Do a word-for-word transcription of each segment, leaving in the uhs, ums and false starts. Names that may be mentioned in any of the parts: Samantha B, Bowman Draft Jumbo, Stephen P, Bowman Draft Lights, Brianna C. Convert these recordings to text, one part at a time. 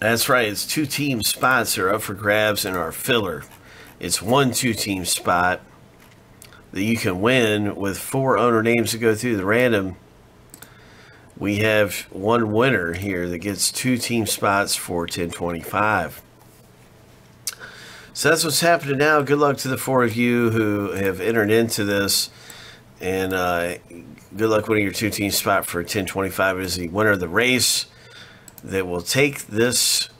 That's right. It's two team spots that are up for grabs in our filler. It's one two team spot that you can win with four owner names that go through the random. We have one winner here that gets two team spots for ten twenty-five. So that's what's happening now. Good luck to the four of you who have entered into this. And uh, good luck winning your two team spot for ten twenty-five. Is the winner of the race that will take this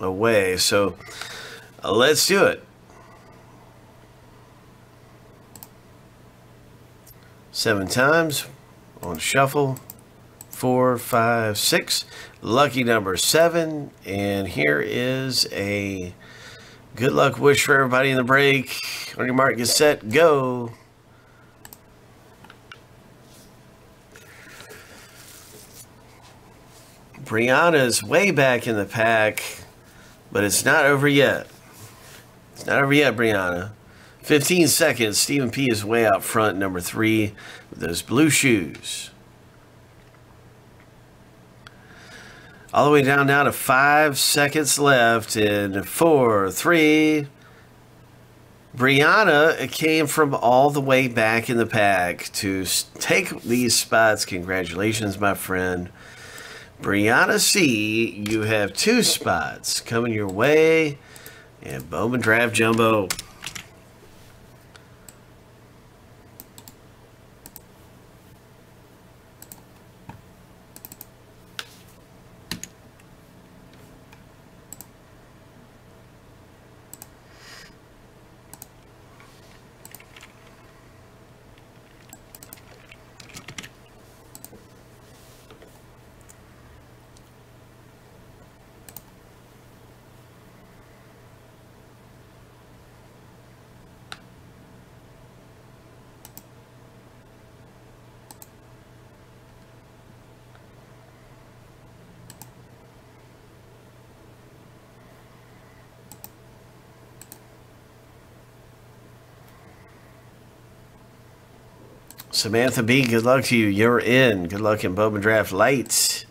away. So uh, let's do it. Seven times on shuffle. Four, five, six. Lucky number seven. And here is a good luck wish for everybody in the break. On your mark, get set, go. Brianna's way back in the pack, but it's not over yet. It's not over yet, Brianna. fifteen seconds. Stephen P is way out front, number three, with those blue shoes. All the way down now to five seconds left in four, three. Brianna came from all the way back in the pack to take these spots. Congratulations, my friend. Brianna C, you have two spots coming your way. And Bowman Draft Jumbo. Samantha B, good luck to you. You're in. Good luck in Bowman Draft Lights.